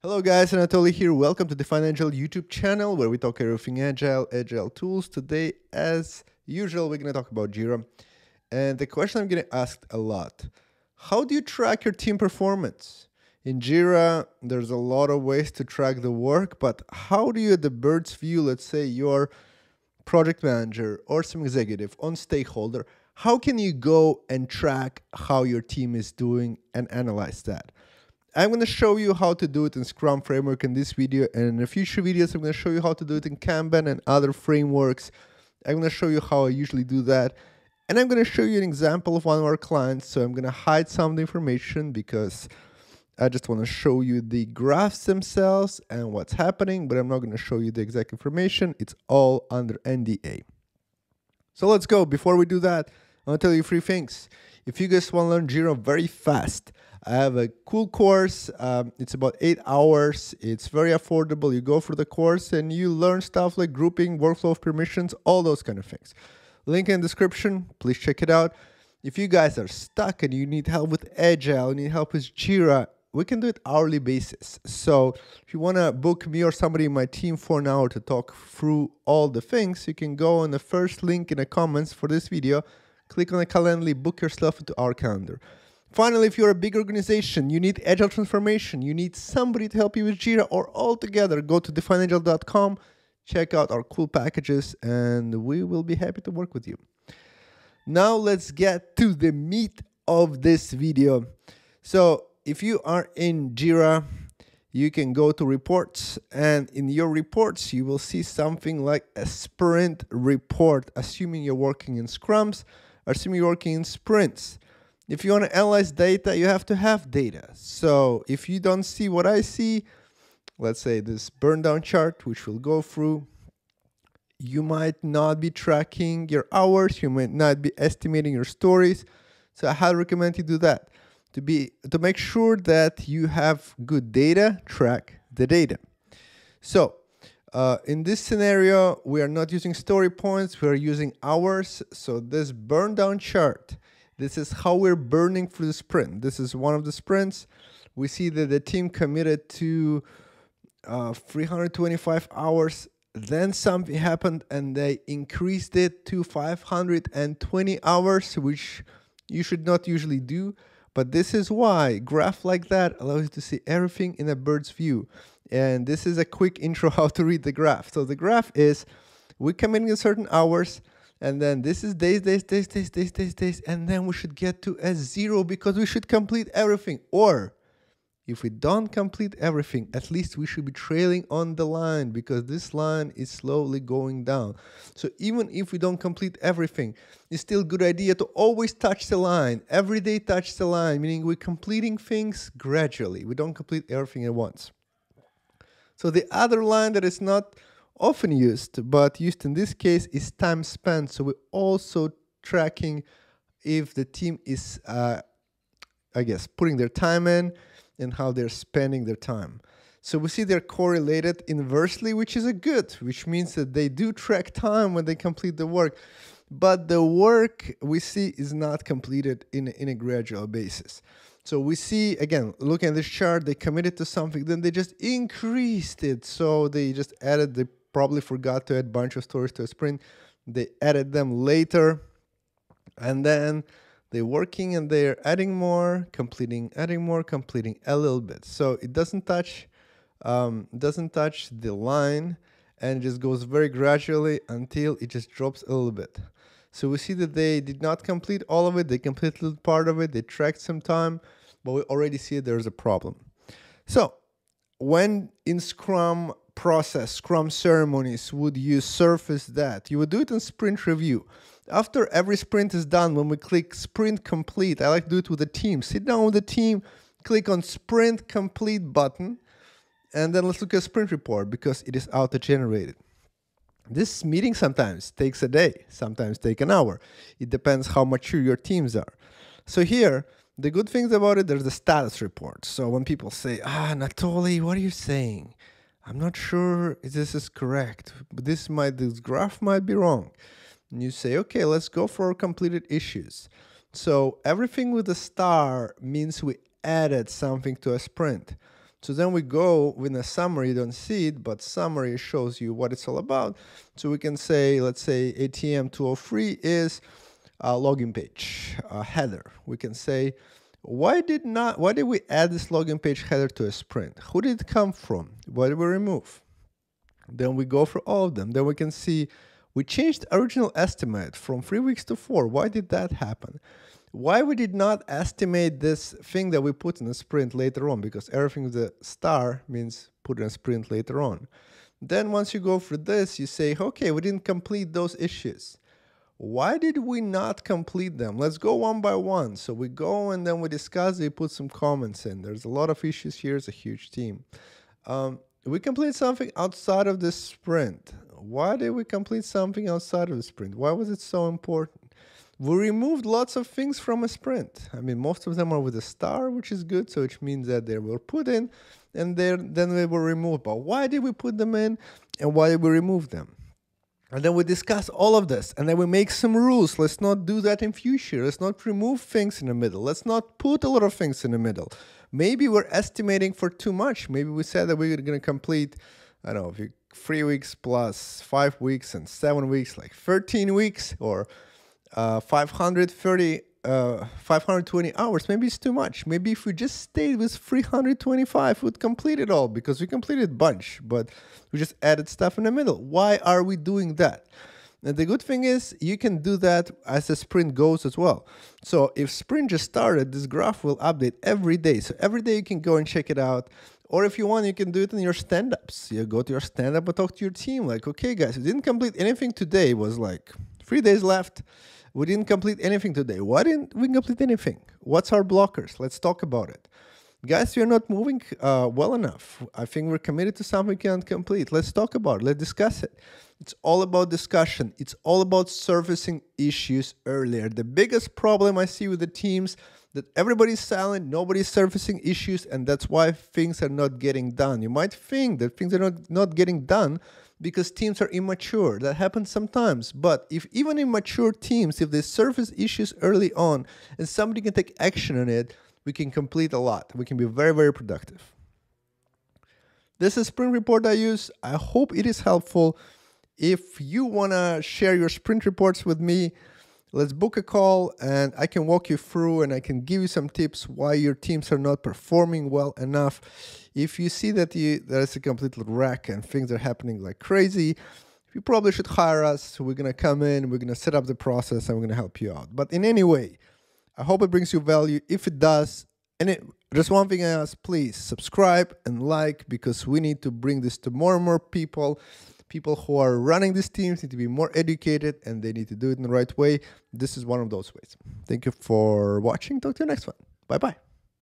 Hello guys, Anatoly here. Welcome to DefineAgile YouTube channel where we talk everything agile, agile tools. Today, as usual, we're going to talk about Jira. And the question I'm getting asked a lot, how do you track your team performance? In Jira, there's a lot of ways to track the work, but how do you, at the bird's view, let's say you're project manager or some executive on stakeholder, how can you go and track how your team is doing and analyze that? I'm going to show you how to do it in Scrum framework in this video, and in the future videos I'm going to show you how to do it in Kanban and other frameworks. I'm going to show you how I usually do that, and I'm going to show you an example of one of our clients. So I'm going to hide some of the information because I just want to show you the graphs themselves and what's happening, but I'm not going to show you the exact information. It's all under NDA. So let's go. Before we do that, I'm going to tell you three things. If you guys want to learn Jira very fast, I have a cool course. It's about 8 hours. It's very affordable. You go through the course and you learn stuff like grouping, workflow of permissions, all those kind of things. Link in the description. Please check it out. If you guys are stuck and you need help with Agile, you need help with Jira, we can do it hourly basis. So if you want to book me or somebody in my team for an hour to talk through all the things, you can go on the first link in the comments for this video. Click on the Calendly, book yourself into our calendar. Finally, if you're a big organization, you need agile transformation, you need somebody to help you with Jira or all together, go to defineagile.com, check out our cool packages, and we will be happy to work with you. Now let's get to the meat of this video. So if you are in Jira, you can go to reports, and in your reports, you will see something like a sprint report, assuming you're working in scrums, assuming you're working in sprints. If you want to analyze data, you have to have data. So if you don't see what I see, let's say this burn down chart, which we'll go through, you might not be tracking your hours, you might not be estimating your stories. So I highly recommend you do that. To make sure that you have good data, track the data. So in this scenario, we are not using story points, we are using hours. So this burn down chart, this is how we're burning through the sprint. This is one of the sprints. We see that the team committed to 325 hours. Then something happened and they increased it to 520 hours, which you should not usually do. But this is why graph like that allows you to see everything in a bird's view. And this is a quick intro how to read the graph. So the graph is we're committing to certain hours. And then this is days, and then we should get to a zero because we should complete everything. Or if we don't complete everything, at least we should be trailing on the line because this line is slowly going down. So even if we don't complete everything, it's still a good idea to always touch the line. Every day touch the line, meaning we're completing things gradually. We don't complete everything at once. So the other line that is not often used, but used in this case, is time spent. So we're also tracking if the team is, I guess, putting their time in and how they're spending their time. So we see they're correlated inversely, which is a good, which means that they do track time when they complete the work. But the work we see is not completed in a gradual basis. So we see, again, looking at this chart, they committed to something, then they just increased it. So they just added the probably forgot to add a bunch of stories to a sprint. They added them later. And then they're working and they're adding more, completing a little bit. So it doesn't touch the line and it just goes very gradually until it just drops a little bit. So we see that they did not complete all of it. They completed a little part of it. They tracked some time, but we already see there's a problem. So when in Scrum process, Scrum ceremonies would you surface that? You would do it in sprint review. After every sprint is done, when we click sprint complete, I like to do it with the team. Sit down with the team, click on sprint complete button, and then let's look at sprint report because it is auto-generated. This meeting sometimes takes a day, sometimes take an hour. It depends how mature your teams are. So here, the good things about it, there's the status report. So when people say, Anatoly, what are you saying? I'm not sure if this is correct, but this graph might be wrong. And you say, okay, let's go for completed issues. So everything with a star means we added something to a sprint. So then we go with a summary, you don't see it, but summary shows you what it's all about. So we can say, let's say ATM 203 is a login page, a header. We can say, why did we add this login page header to a sprint? Who did it come from? What did we remove? Then we go for all of them. Then we can see we changed the original estimate from 3 weeks to 4. Why did that happen? Why we did not estimate this thing that we put in a sprint later on, because everything with a star means put in a sprint later on. Then once you go through this, you say, okay, we didn't complete those issues. Why did we not complete them? Let's go one by one. So we go and then we discuss, we put some comments in. There's a lot of issues here, it's a huge team. We complete something outside of this sprint. Why did we complete something outside of the sprint? Why was it so important? We removed lots of things from a sprint. I mean, most of them are with a star, which is good. So which means that they were put in and then they were removed. But why did we put them in and why did we remove them? And then we discuss all of this and then we make some rules. Let's not do that in future. Let's not remove things in the middle. Let's not put a lot of things in the middle. Maybe we're estimating for too much. Maybe we said that we're going to complete, I don't know, if you 3 weeks plus 5 weeks and 7 weeks, like 13 weeks or 520 hours. Maybe it's too much. Maybe if we just stayed with 325, we'd complete it all because we completed a bunch, but we just added stuff in the middle. Why are we doing that? And the good thing is you can do that as the sprint goes as well. So if sprint just started, this graph will update every day. So every day you can go and check it out. Or if you want, you can do it in your stand-ups. You go to your stand-up and talk to your team. Like, okay, guys, we didn't complete anything today. It was like 3 days left. We didn't complete anything today. Why didn't we complete anything? What's our blockers? Let's talk about it. Guys, we're not moving well enough. I think we're committed to something we can't complete. Let's talk about it. Let's discuss it. It's all about discussion. It's all about surfacing issues earlier. The biggest problem I see with the teams that everybody's silent, nobody's surfacing issues, and that's why things are not getting done. You might think that things are not getting done because teams are immature. That happens sometimes. But if even immature teams, if they surface issues early on and somebody can take action on it, we can complete a lot. We can be very, very productive. This is sprint report I use. I hope it is helpful. If you want to share your sprint reports with me, let's book a call and I can walk you through and I can give you some tips why your teams are not performing well enough. If you see that there's a complete wreck and things are happening like crazy, you probably should hire us. We're going to come in, we're going to set up the process, and we're going to help you out. But in any way, I hope it brings you value. If it does, just one thing I ask, please subscribe and like, because we need to bring this to more and more people. People who are running these teams need to be more educated and they need to do it in the right way. This is one of those ways. Thank you for watching. Talk to you next one. Bye-bye.